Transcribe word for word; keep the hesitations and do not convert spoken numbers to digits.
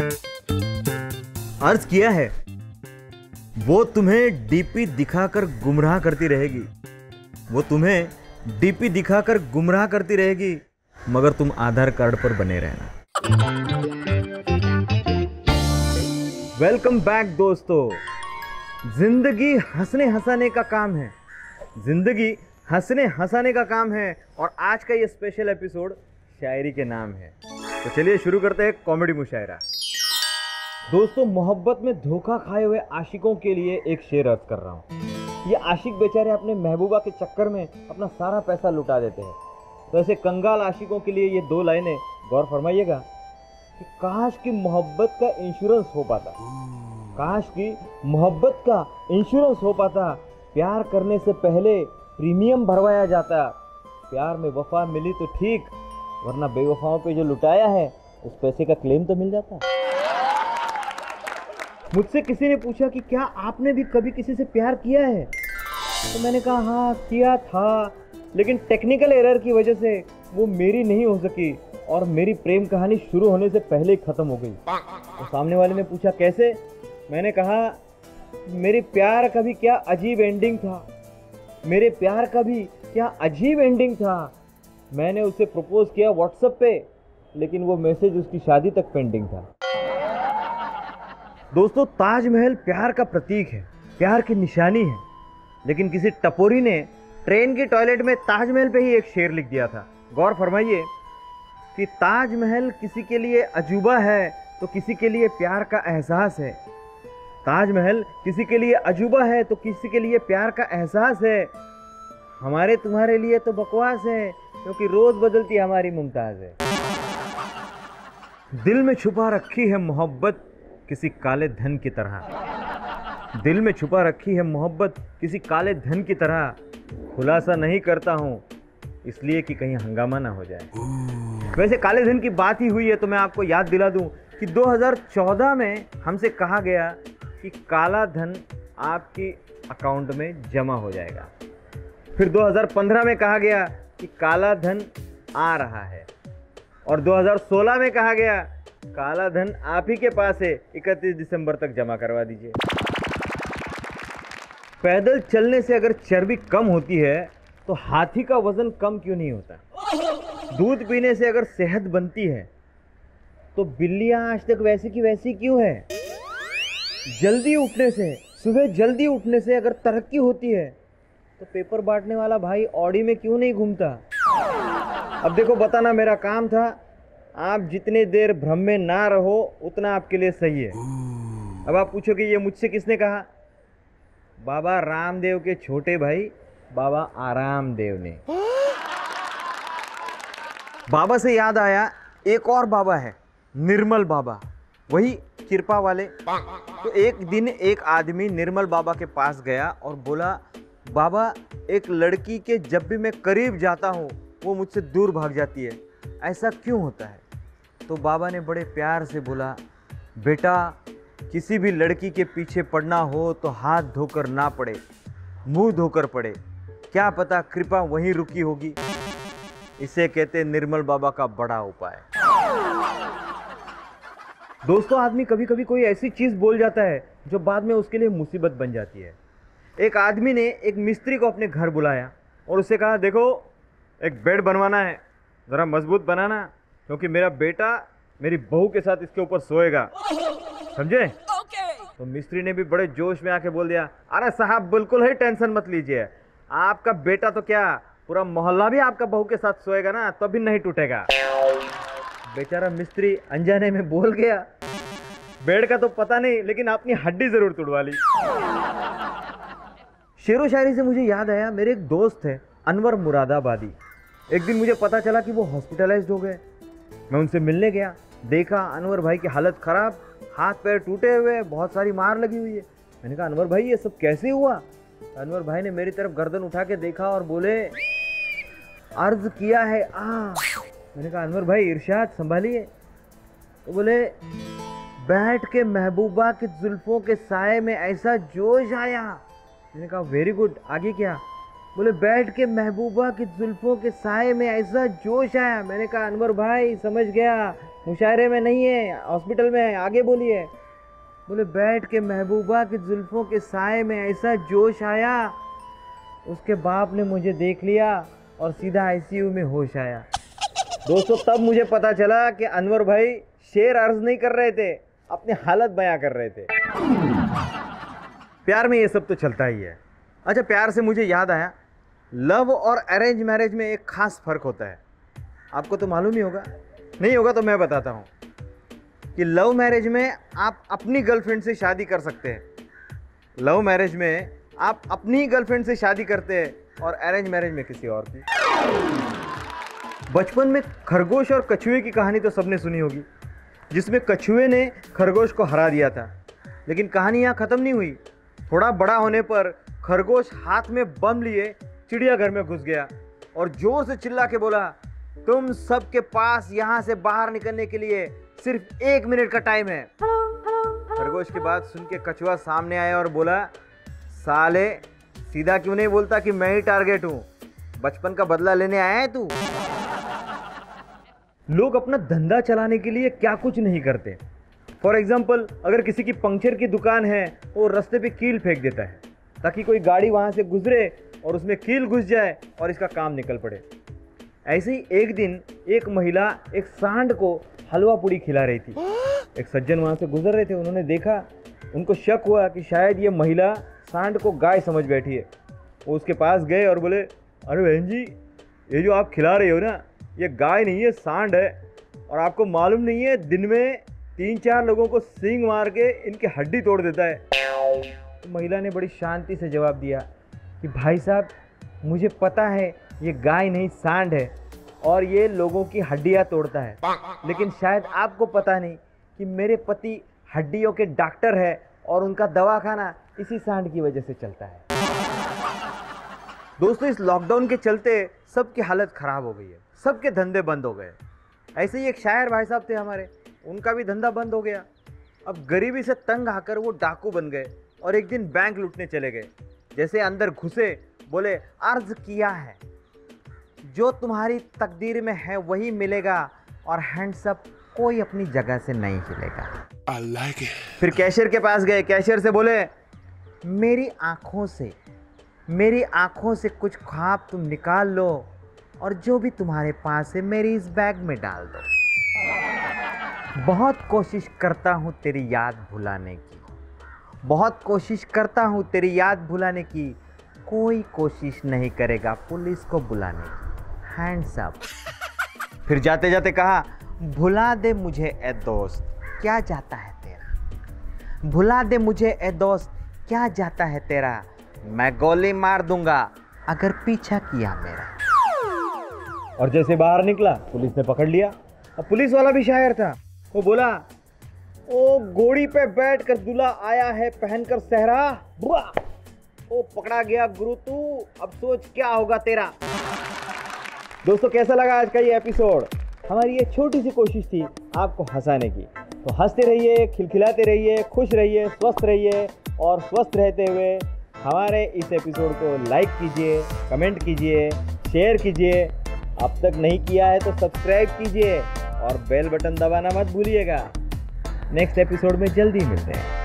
अर्ज किया है, वो तुम्हें डीपी दिखाकर गुमराह करती रहेगी, वो तुम्हें डीपी दिखाकर गुमराह करती रहेगी, मगर तुम आधार कार्ड पर बने रहना। वेलकम बैक दोस्तों। जिंदगी हंसने हंसाने का काम है, जिंदगी हंसने हंसाने का काम है और आज का ये स्पेशल एपिसोड शायरी के नाम है। तो चलिए शुरू करते हैं कॉमेडी मुशायरा। दोस्तों, मोहब्बत में धोखा खाए हुए आशिकों के लिए एक शेर अर्ज कर रहा हूँ। ये आशिक बेचारे अपने महबूबा के चक्कर में अपना सारा पैसा लुटा देते हैं, तो ऐसे कंगाल आशिकों के लिए ये दो लाइनें गौर फरमाइएगा कि काश की मोहब्बत का इंश्योरेंस हो पाता, काश की मोहब्बत का इंश्योरेंस हो पाता, प्यार करने से पहले प्रीमियम भरवाया जाता, प्यार में वफा मिली तो ठीक, वरना बेवफाओं पे जो लुटाया है उस पैसे का क्लेम तो मिल जाता। मुझसे किसी ने पूछा कि क्या आपने भी कभी किसी से प्यार किया है, तो मैंने कहा हाँ किया था, लेकिन टेक्निकल एरर की वजह से वो मेरी नहीं हो सकी और मेरी प्रेम कहानी शुरू होने से पहले ही ख़त्म हो गई। तो सामने वाले ने पूछा कैसे, मैंने कहा मेरे प्यार का भी क्या अजीब एंडिंग था, मेरे प्यार का भी क्या अजीब एंडिंग था। मैंने उसे प्रपोज़ किया व्हाट्सएप पे, लेकिन वो मैसेज उसकी शादी तक पेंडिंग था। दोस्तों, ताजमहल प्यार का प्रतीक है, प्यार की निशानी है, लेकिन किसी टपोरी ने ट्रेन के टॉयलेट में ताजमहल पे ही एक शेर लिख दिया था। गौर फरमाइए कि ताजमहल किसी के लिए अजूबा है तो किसी के लिए प्यार का एहसास है, ताजमहल किसी के लिए अजूबा है तो किसी के लिए प्यार का एहसास है, हमारे तुम्हारे लिए तो बकवास है क्योंकि रोज़ बदलती हमारी मुमताज़ है। दिल में छुपा रखी है मोहब्बत किसी काले धन की तरह, दिल में छुपा रखी है मोहब्बत किसी काले धन की तरह, खुलासा नहीं करता हूँ इसलिए कि कहीं हंगामा ना हो जाए। वैसे काले धन की बात ही हुई है तो मैं आपको याद दिला दूँ कि दो हज़ार चौदह में हमसे कहा गया कि काला धन आपके अकाउंट में जमा हो जाएगा, फिर दो हज़ार पंद्रह में कहा गया कि काला धन आ रहा है, और दो हज़ार सोलह में कहा गया काला धन आप ही के पास है, इकतीस दिसंबर तक जमा करवा दीजिए। पैदल चलने से अगर चर्बी कम होती है तो हाथी का वजन कम क्यों नहीं होता, दूध पीने से अगर सेहत बनती है तो बिल्लियां आज तक वैसी की वैसी क्यों है, जल्दी उठने से सुबह जल्दी उठने से अगर तरक्की होती है तो पेपर बांटने वाला भाई ऑडी में क्यों नहीं घूमता। अब देखो, बताना मेरा काम था, आप जितने देर भ्रम में ना रहो उतना आपके लिए सही है। अब आप पूछोगे ये मुझसे किसने कहा, बाबा रामदेव के छोटे भाई बाबा आरामदेव ने। बाबा से याद आया, एक और बाबा है निर्मल बाबा, वही कृपा वाले। तो एक दिन एक आदमी निर्मल बाबा के पास गया और बोला, बाबा एक लड़की के जब भी मैं करीब जाता हूँ वो मुझसे दूर भाग जाती है, ऐसा क्यों होता है। तो बाबा ने बड़े प्यार से बोला, बेटा किसी भी लड़की के पीछे पड़ना हो तो हाथ धोकर ना पड़े, मुंह धोकर पड़े, क्या पता कृपा वहीं रुकी होगी। इसे कहते निर्मल बाबा का बड़ा उपाय। दोस्तों, आदमी कभी कभी कोई ऐसी चीज़ बोल जाता है जो बाद में उसके लिए मुसीबत बन जाती है। एक आदमी ने एक मिस्त्री को अपने घर बुलाया और उसे कहा, देखो एक बेड बनवाना है, ज़रा मजबूत बनाना क्योंकि मेरा बेटा मेरी बहू के साथ इसके ऊपर सोएगा, समझे। तो मिस्त्री ने भी बड़े जोश में आके बोल दिया, अरे साहब बिल्कुल ही टेंशन मत लीजिए, आपका बेटा तो क्या पूरा मोहल्ला भी आपका बहू के साथ सोएगा ना, तभी नहीं टूटेगा। बेचारा मिस्त्री अनजाने में बोल गया, बेड का तो पता नहीं लेकिन अपनी हड्डी जरूर तुड़वा ली। शेरो शायरी से मुझे याद आया, मेरे एक दोस्त है अनवर मुरादाबादी, एक दिन मुझे पता चला कि वो हॉस्पिटलाइज्ड हो गए। मैं उनसे मिलने गया, देखा अनवर भाई की हालत ख़राब, हाथ पैर टूटे हुए, बहुत सारी मार लगी हुई है। मैंने कहा अनवर भाई ये सब कैसे हुआ। अनवर भाई ने मेरी तरफ गर्दन उठा के देखा और बोले, अर्ज किया है आ। मैंने कहा अनवर भाई इरशाद संभालिए। तो बोले, बैठ के महबूबा के जुल्फों के साए में ऐसा जोश आया। मैंने कहा वेरी गुड, आगे क्या। बोले, बैठ के महबूबा की जुल्फों के साए में ऐसा जोश आया। मैंने कहा अनवर भाई समझ गया, मुशायरे में नहीं है, हॉस्पिटल में है। आगे बोलिए। बोले बैठ के महबूबा की जुल्फों के साए में ऐसा जोश आया, उसके बाप ने मुझे देख लिया और सीधा आईसीयू में होश आया। दोस्तों तब मुझे पता चला कि अनवर भाई शेर अर्ज नहीं कर रहे थे, अपनी हालत बयां कर रहे थे। प्यार में ये सब तो चलता ही है। अच्छा, प्यार से मुझे याद आया, लव और अरेंज मैरिज में एक ख़ास फ़र्क होता है। आपको तो मालूम ही होगा, नहीं होगा तो मैं बताता हूँ कि लव मैरिज में आप अपनी गर्लफ्रेंड से शादी कर सकते हैं। लव मैरिज में आप अपनी गर्लफ्रेंड से शादी करते हैं और अरेंज मैरिज में किसी और की। बचपन में खरगोश और कछुए की कहानी तो सबने सुनी होगी, जिसमें कछुए ने खरगोश को हरा दिया था। लेकिन कहानी यहाँ ख़त्म नहीं हुई। थोड़ा बड़ा होने पर खरगोश हाथ में बम लिए चिड़ियाघर में घुस गया और ज़ोर से चिल्ला के बोला, तुम सबके पास यहाँ से बाहर निकलने के लिए सिर्फ एक मिनट का टाइम है। खरगोश की बात सुन के कछुआ सामने आया और बोला, साले सीधा क्यों नहीं बोलता कि मैं ही टारगेट हूँ, बचपन का बदला लेने आया है तू। लोग अपना धंधा चलाने के लिए क्या कुछ नहीं करते। फॉर एग्जाम्पल, अगर किसी की पंक्चर की दुकान है वो रास्ते पे कील फेंक देता है ताकि कोई गाड़ी वहाँ से गुजरे और उसमें कील घुस जाए और इसका काम निकल पड़े। ऐसे ही एक दिन एक महिला एक सांड को हलवा पूड़ी खिला रही थी। एक सज्जन वहाँ से गुजर रहे थे, उन्होंने देखा, उनको शक हुआ कि शायद ये महिला सांड को गाय समझ बैठी है। वो उसके पास गए और बोले, अरे बहन जी ये जो आप खिला रहे हो ना, ये गाय नहीं है सांड है, और आपको मालूम नहीं है दिन में तीन चार लोगों को सींग मार के इनकी हड्डी तोड़ देता है। तो महिला ने बड़ी शांति से जवाब दिया कि भाई साहब मुझे पता है ये गाय नहीं सांड है और ये लोगों की हड्डियाँ तोड़ता है, लेकिन शायद आपको पता नहीं कि मेरे पति हड्डियों के डॉक्टर है और उनका दवाखाना इसी सांड की वजह से चलता है। दोस्तों इस लॉकडाउन के चलते सबकी हालत ख़राब हो गई है, सबके धंधे बंद हो गए। ऐसे ही एक शायर भाई साहब थे हमारे, उनका भी धंधा बंद हो गया। अब गरीबी से तंग आकर वो डाकू बन गए और एक दिन बैंक लूटने चले गए। जैसे अंदर घुसे बोले, अर्ज किया है जो तुम्हारी तकदीर में है वही मिलेगा और हैंडसम कोई अपनी जगह से नहीं हिलेगा। अल्लाह के। फिर कैशियर के पास गए, कैशियर से बोले, मेरी आँखों से मेरी आँखों से कुछ ख्वाब तुम निकाल लो और जो भी तुम्हारे पास है मेरी इस बैग में डाल दो। बहुत कोशिश करता हूँ तेरी याद भुलाने की, बहुत कोशिश करता हूँ तेरी याद भुलाने की, कोई कोशिश नहीं करेगा पुलिस को बुलाने की। हैंडसम। फिर जाते जाते कहा, भुला दे मुझे ए दोस्त क्या जाता है तेरा, भुला दे मुझे ए दोस्त क्या जाता है तेरा, मैं गोली मार दूंगा अगर पीछा किया मेरा। और जैसे बाहर निकला पुलिस ने पकड़ लिया। अब पुलिस वाला भी शायर था, वो बोला, ओ घोड़ी पे बैठ कर दूल्हा आया है पहनकर सहरा, ओ पकड़ा गया गुरु तू अब सोच क्या होगा तेरा। दोस्तों कैसा लगा आज का ये एपिसोड? हमारी ये छोटी सी कोशिश थी आपको हंसाने की। तो हंसते रहिए, खिलखिलाते रहिए, खुश रहिए, स्वस्थ रहिए, और स्वस्थ रहते हुए हमारे इस एपिसोड को लाइक कीजिए, कमेंट कीजिए, शेयर कीजिए, अब तक नहीं किया है तो सब्सक्राइब कीजिए और बेल बटन दबाना मत भूलिएगा। नेक्स्ट एपिसोड में जल्दी मिलते हैं।